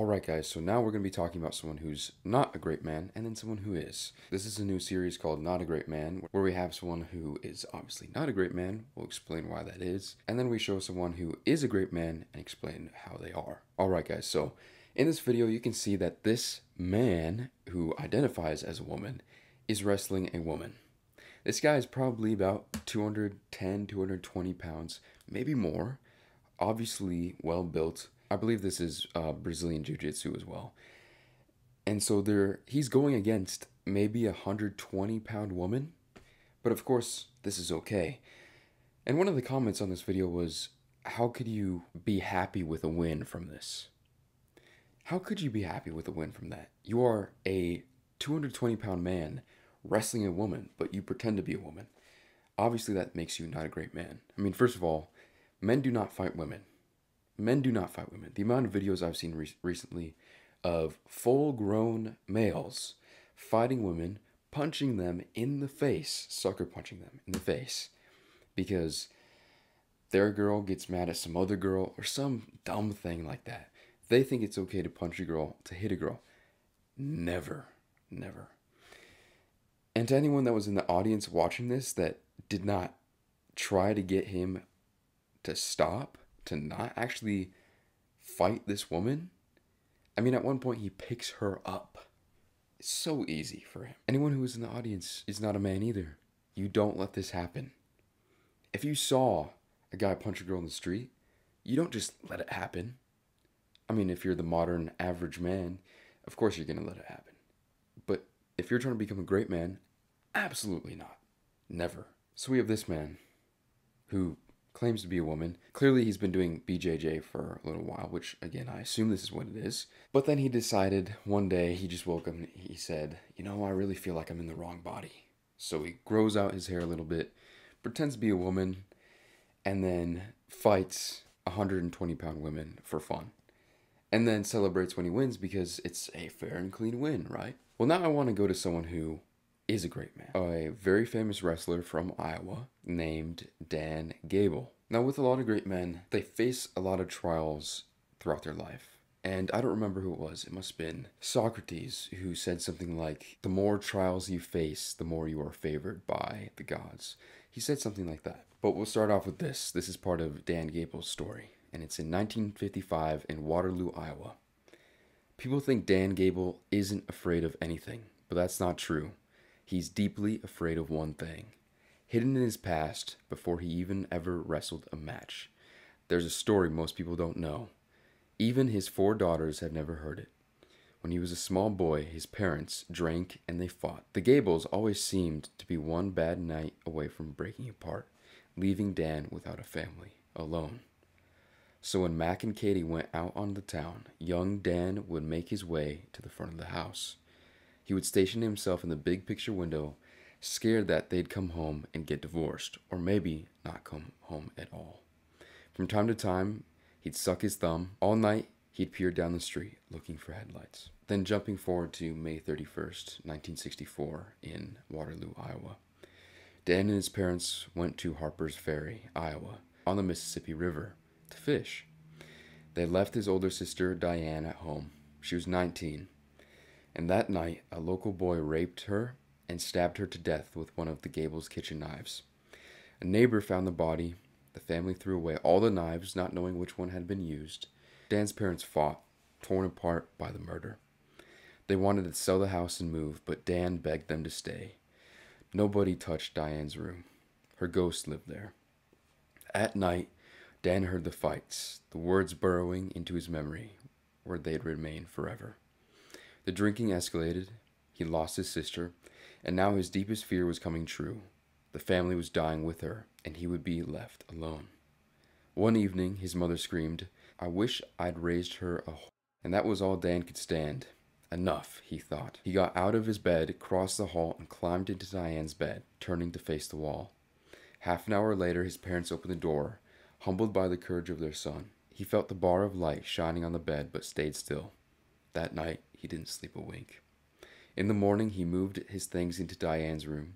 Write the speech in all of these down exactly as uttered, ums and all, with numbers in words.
Alright guys, so now we're going to be talking about someone who's not a great man, and then someone who is. This is a new series called Not a Great Man, where we have someone who is obviously not a great man, we'll explain why that is, and then we show someone who is a great man and explain how they are. Alright guys, so in this video you can see that this man, who identifies as a woman, is wrestling a woman. This guy is probably about two hundred ten, two hundred twenty pounds, maybe more, obviously well built. I believe this is uh, Brazilian Jiu-Jitsu as well. And so there, he's going against maybe a one hundred twenty pound woman. But of course, this is okay. And one of the comments on this video was, how could you be happy with a win from this? How could you be happy with a win from that? You are a two hundred twenty pound man wrestling a woman, but you pretend to be a woman. Obviously, that makes you not a great man. I mean, first of all, men do not fight women. Men do not fight women. The amount of videos I've seen re recently of full-grown males fighting women, punching them in the face, sucker punching them in the face, because their girl gets mad at some other girl or some dumb thing like that. They think it's okay to punch a girl, to hit a girl. Never, never. And to anyone that was in the audience watching this that did not try to get him to stop, to not actually fight this woman. I mean, at one point he picks her up. It's so easy for him. Anyone who is in the audience is not a man either. You don't let this happen. If you saw a guy punch a girl in the street, you don't just let it happen. I mean, if you're the modern average man, of course you're gonna let it happen. But if you're trying to become a great man, absolutely not. Never. So we have this man who claims to be a woman. Clearly he's been doing B J J for a little while, which again, I assume this is what it is. But then he decided one day, he just woke up and he said, you know, I really feel like I'm in the wrong body. So he grows out his hair a little bit, pretends to be a woman, and then fights one hundred twenty pound women for fun. And then celebrates when he wins because it's a fair and clean win, right? Well, now I want to go to someone who is a great man. A very famous wrestler from Iowa named Dan Gable. Now, with a lot of great men, they face a lot of trials throughout their life. And I don't remember who it was. It must have been Socrates, who said something like, the more trials you face, the more you are favored by the gods. He said something like that. But we'll start off with this. This is part of Dan Gable's story. And it's in nineteen fifty-five in Waterloo, Iowa. People think Dan Gable isn't afraid of anything, but that's not true. He's deeply afraid of one thing, hidden in his past before he even ever wrestled a match. There's a story most people don't know. Even his four daughters have never heard it. When he was a small boy, his parents drank and they fought. The Gables always seemed to be one bad night away from breaking apart, leaving Dan without a family, alone. So when Mac and Katie went out on the town, young Dan would make his way to the front of the house. He would station himself in the big picture window, scared that they'd come home and get divorced, or maybe not come home at all. From time to time, he'd suck his thumb. All night, he'd peer down the street, looking for headlights. Then jumping forward to May thirty-first, nineteen sixty-four, in Waterloo, Iowa. Dan and his parents went to Harper's Ferry, Iowa, on the Mississippi River, to fish. They left his older sister, Diane, at home. She was nineteen. And that night, a local boy raped her and stabbed her to death with one of the Gables' kitchen knives. A neighbor found the body. The family threw away all the knives, not knowing which one had been used. Dan's parents fought, torn apart by the murder. They wanted to sell the house and move, but Dan begged them to stay. Nobody touched Diane's room. Her ghost lived there. At night, Dan heard the fights, the words burrowing into his memory, where they'd remain forever. The drinking escalated, he lost his sister, and now his deepest fear was coming true. The family was dying with her, and he would be left alone. One evening, his mother screamed, I wish I'd raised her a whore. And that was all Dan could stand. Enough, he thought. He got out of his bed, crossed the hall, and climbed into Diane's bed, turning to face the wall. Half an hour later, his parents opened the door, humbled by the courage of their son. He felt the bar of light shining on the bed, but stayed still. That night, he didn't sleep a wink. In the morning, he moved his things into Diane's room.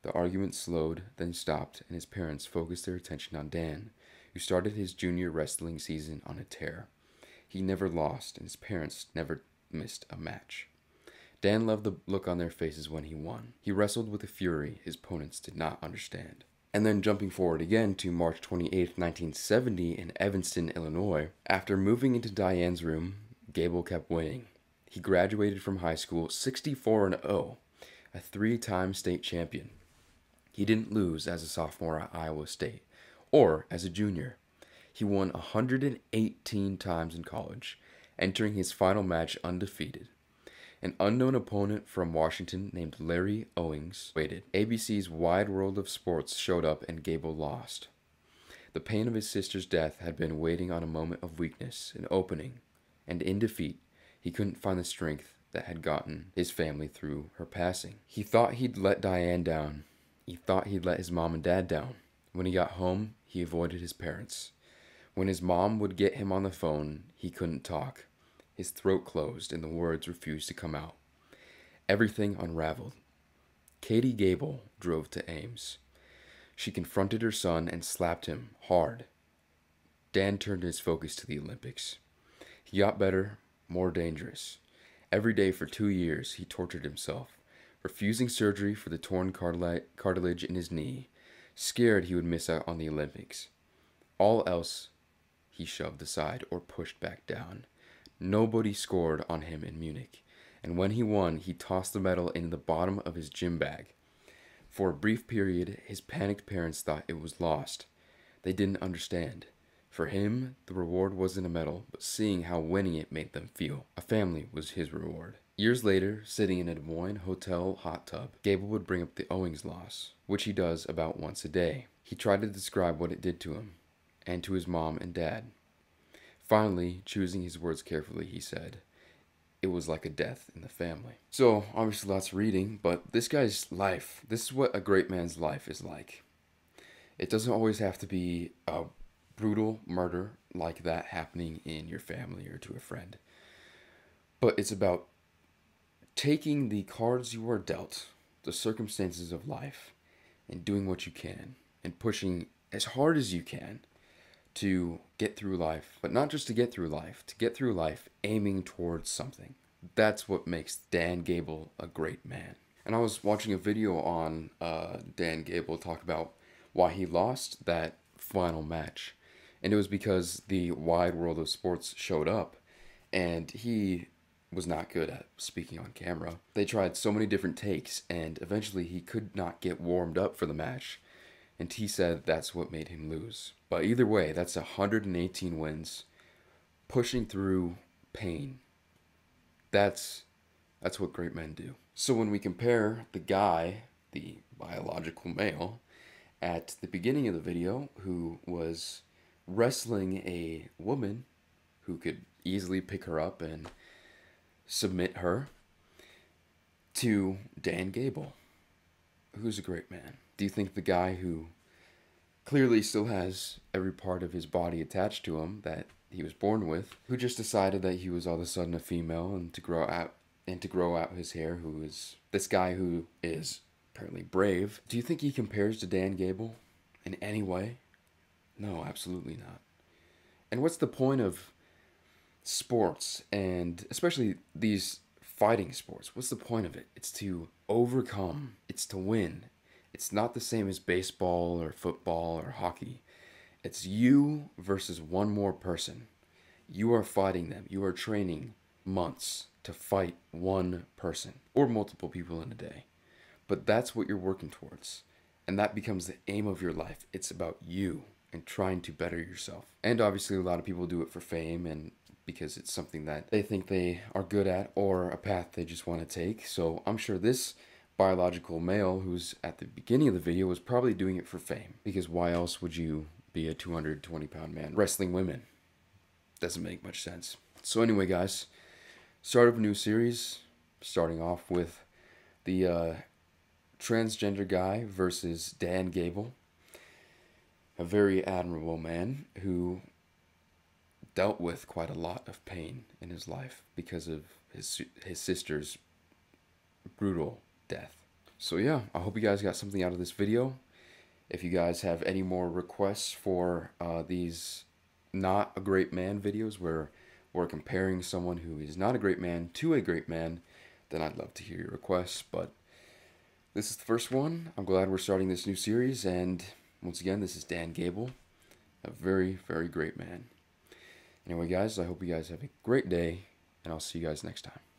The argument slowed, then stopped, and his parents focused their attention on Dan, who started his junior wrestling season on a tear. He never lost, and his parents never missed a match. Dan loved the look on their faces when he won. He wrestled with a fury his opponents did not understand. And then jumping forward again to March twenty-eighth, nineteen seventy in Evanston, Illinois, after moving into Diane's room, Gable kept winning. He graduated from high school sixty-four and oh, a three-time state champion. He didn't lose as a sophomore at Iowa State or as a junior. He won one hundred eighteen times in college, entering his final match undefeated. An unknown opponent from Washington named Larry Owings waited. A B C's Wide World of Sports showed up and Gable lost. The pain of his sister's death had been waiting on a moment of weakness, an opening, and in defeat, he couldn't find the strength that had gotten his family through her passing. He thought he'd let Diane down. He thought he'd let his mom and dad down. When he got home, he avoided his parents. When his mom would get him on the phone, he couldn't talk. His throat closed and the words refused to come out. Everything unraveled. Katie Gable drove to Ames. She confronted her son and slapped him hard. Dan turned his focus to the Olympics. He got better, more dangerous. Every day for two years, he tortured himself, refusing surgery for the torn cartilage in his knee, scared he would miss out on the Olympics. All else he shoved aside or pushed back down. Nobody scored on him in Munich, and when he won, he tossed the medal in the bottom of his gym bag. For a brief period, his panicked parents thought it was lost. They didn't understand. For him, the reward wasn't a medal, but seeing how winning it made them feel. A family was his reward. Years later, sitting in a Des Moines hotel hot tub, Gable would bring up the Owings loss, which he does about once a day. He tried to describe what it did to him, and to his mom and dad. Finally, choosing his words carefully, he said, "It was like a death in the family." So, obviously lots of reading, but this guy's life, this is what a great man's life is like. It doesn't always have to be a brutal murder like that happening in your family or to a friend. But it's about taking the cards you are dealt, the circumstances of life, and doing what you can, and pushing as hard as you can to get through life, but not just to get through life, to get through life aiming towards something. That's what makes Dan Gable a great man. And I was watching a video on uh, Dan Gable talk about why he lost that final match. And it was because the Wide World of Sports showed up, and he was not good at speaking on camera. They tried so many different takes, and eventually he could not get warmed up for the match, and he said that's what made him lose. But either way, that's one hundred eighteen wins, pushing through pain. That's that's what great men do. So when we compare the guy, the biological male, at the beginning of the video who was wrestling a woman who could easily pick her up and submit her, to Dan Gable, who's a great man. Do you think the guy who clearly still has every part of his body attached to him that he was born with, who just decided that he was all of a sudden a female and to grow out and to grow out his hair, who is this guy who is apparently brave, do you think he compares to Dan Gable in any way? No, absolutely not. And what's the point of sports, and especially these fighting sports? What's the point of it? It's to overcome. It's to win. It's not the same as baseball or football or hockey. It's you versus one more person. You are fighting them. You are training months to fight one person or multiple people in a day. But that's what you're working towards. And that becomes the aim of your life. It's about you and trying to better yourself. And obviously a lot of people do it for fame and because it's something that they think they are good at or a path they just want to take. So I'm sure this biological male who's at the beginning of the video was probably doing it for fame, because why else would you be a two hundred twenty pound man wrestling women? Doesn't make much sense. So anyway, guys, start up a new series, starting off with the uh, transgender guy versus Dan Gable, a very admirable man who dealt with quite a lot of pain in his life because of his his sister's brutal death. So yeah, I hope you guys got something out of this video. If you guys have any more requests for uh, these Not a Great Man videos where or comparing someone who is not a great man to a great man, then I'd love to hear your requests. But this is the first one. I'm glad we're starting this new series. And once again, this is Dan Gable, a very, very great man. Anyway, guys, I hope you guys have a great day, and I'll see you guys next time.